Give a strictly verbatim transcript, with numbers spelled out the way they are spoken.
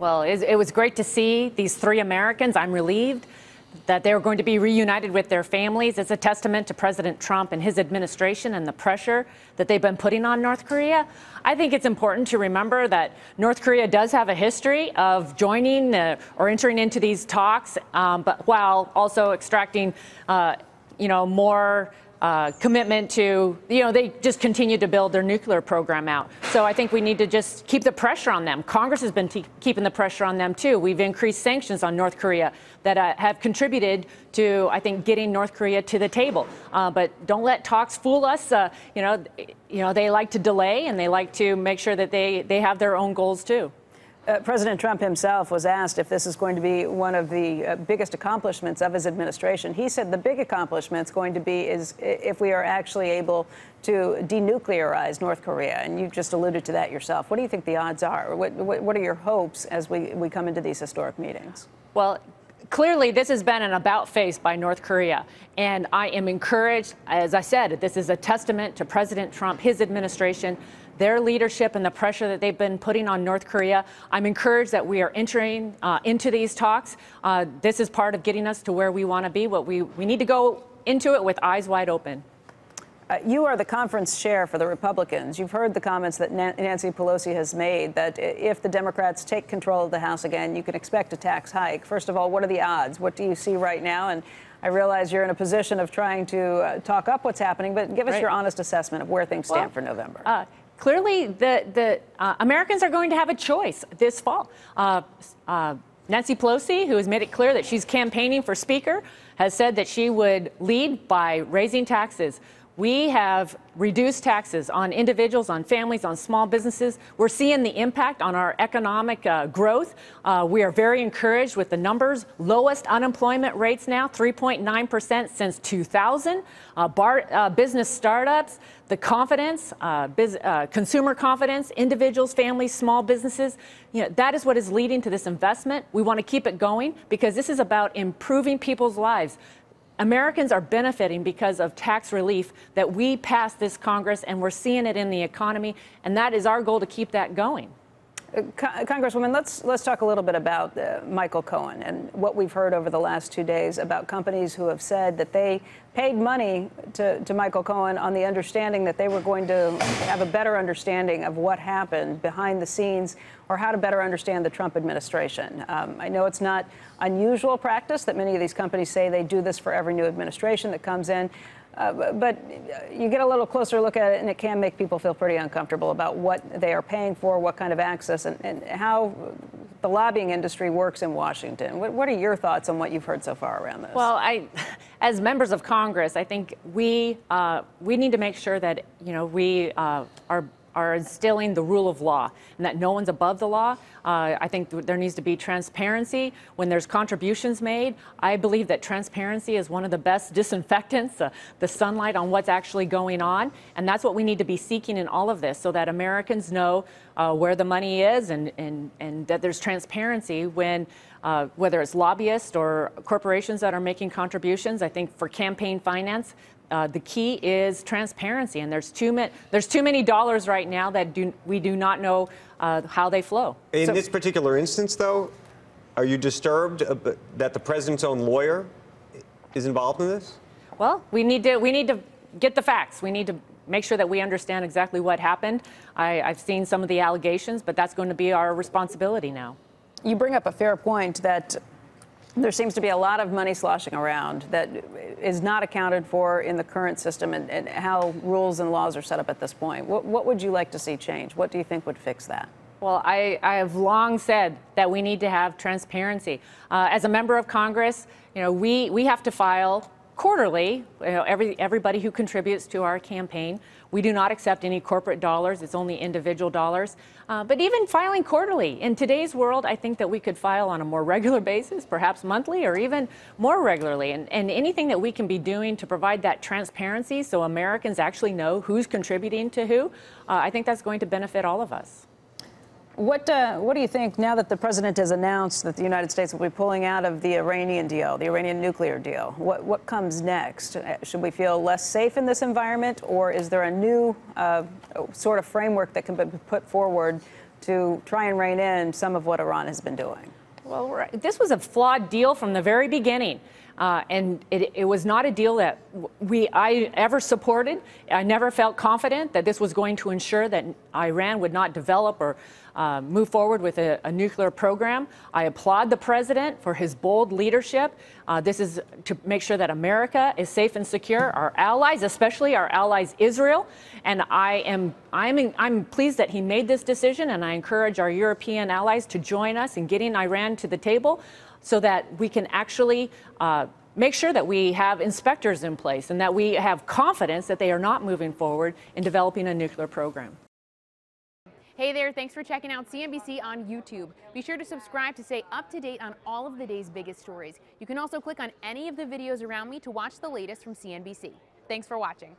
Well, it was great to see these three Americans. I'm relieved that they were going to be reunited with their families. It's a testament to President Trump and his administration and the pressure that they've been putting on North Korea. I think it's important to remember that North Korea does have a history of joining uh, or entering into these talks, um, but while also extracting, uh, you know, more uh, commitment to, you know, they just continue to build their nuclear program out. So I think we need to just keep the pressure on them. Congress has been t keeping the pressure on them, too. We've increased sanctions on North Korea that uh, have contributed to, I think, getting North Korea to the table. Uh, but don't let talks fool us. Uh, you know, you know, they like to delay, and they like to make sure that they, they have their own goals, too. Uh, President Trump himself was asked if this is going to be one of the uh, biggest accomplishments of his administration. He said the big accomplishment is going to be is if we are actually able to denuclearize North Korea. And you just alluded to that yourself. What do you think the odds are? What, what, what are your hopes as we, we come into these historic meetings? Well, clearly, this has been an about-face by North Korea, and I am encouraged. As I said, this is a testament to President Trump, his administration, their leadership, and the pressure that they've been putting on North Korea. I'm encouraged that we are entering uh, into these talks. Uh, this is part of getting us to where we want to be. What we, we need to go into it with eyes wide open. Uh, you are the conference chair for the Republicans. You've heard the comments that Nan- Nancy Pelosi has made that if the Democrats take control of the House again, you can expect a tax hike. First of all, what are the odds? What do you see right now? And I realize you're in a position of trying to uh, talk up what's happening, but give us right. your honest assessment of where things stand well, for November. Uh, clearly, the, the uh, Americans are going to have a choice this fall. Uh, uh, Nancy Pelosi, who has made it clear that she's campaigning for Speaker, has said that she would lead by raising taxes. We have reduced taxes on individuals, on families, on small businesses. We're seeing the impact on our economic uh, growth. Uh, we are very encouraged with the numbers. Lowest unemployment rates now, three point nine percent since two thousand. Uh, bar, uh, business startups, the confidence, uh, biz, uh, consumer confidence, individuals, families, small businesses. You know, that is what is leading to this investment. We want to keep it going because this is about improving people's lives. Americans are benefiting because of tax relief that we passed this Congress, and we're seeing it in the economy, and that is our goal to keep that going. Uh, Con Congresswoman, let's let's talk a little bit about uh, Michael Cohen and what we've heard over the last two days about companies who have said that they paid money to, to Michael Cohen on the understanding that they were going to have a better understanding of what happened behind the scenes or how to better understand the Trump administration. Um, I know it's not unusual practice that many of these companies say they do this for every new administration that comes in. Uh, but you get a little closer look at it, and it can make people feel pretty uncomfortable about what they are paying for, what kind of access, and, and how the lobbying industry works in Washington. What, what are your thoughts on what you've heard so far around this? Well, I, as members of Congress, I think we uh, we need to make sure that you know we uh, are. are instilling the rule of law and that no one's above the law. Uh, I think th there needs to be transparency when there's contributions made. I believe that transparency is one of the best disinfectants, uh, the sunlight on what's actually going on. And that's what we need to be seeking in all of this so that Americans know uh, where the money is and, and, and that there's transparency when Uh, whether it's lobbyists or corporations that are making contributions. I think for campaign finance, uh, the key is transparency. And there's too many there's too many dollars right now that do, we do not know uh, how they flow. In so, this particular instance, though, are you disturbed that the president's own lawyer is involved in this? Well, we need to we need to get the facts. We need to make sure that we understand exactly what happened. I, I've seen some of the allegations, but that's going to be our responsibility now. You bring up a fair point that there seems to be a lot of money sloshing around that is not accounted for in the current system and, and how rules and laws are set up at this point. What, what would you like to see change? What do you think would fix that? Well, I, I have long said that we need to have transparency. Uh, as a member of Congress, you know, we, we have to file quarterly, you know, every, everybody who contributes to our campaign. We do not accept any corporate dollars. It's only individual dollars. Uh, but even filing quarterly, in today's world, I think that we could file on a more regular basis, perhaps monthly or even more regularly. And, and anything that we can be doing to provide that transparency so Americans actually know who's contributing to who, uh, I think that's going to benefit all of us. What, uh, what do you think now that the president has announced that the United States will be pulling out of the Iranian deal, the Iranian nuclear deal? What, what comes next? Should we feel less safe in this environment, or is there a new uh, sort of framework that can be put forward to try and rein in some of what Iran has been doing? Well, right. This was a flawed deal from the very beginning, uh, and it, it was not a deal that we I ever supported. I never felt confident that this was going to ensure that Iran would not develop or uh, move forward with a, a nuclear program. I applaud the president for his bold leadership. Uh, this is to make sure that America is safe and secure, our allies, especially our allies Israel. And I am I'm in, I'm pleased that he made this decision, and I encourage our European allies to join us in getting Iran to the table so that we can actually uh, make sure that we have inspectors in place and that we have confidence that they are not moving forward in developing a nuclear program. Hey there, thanks for checking out C N B C on YouTube. Be sure to subscribe to stay up to date on all of the day's biggest stories. You can also click on any of the videos around me to watch the latest from C N B C. Thanks for watching.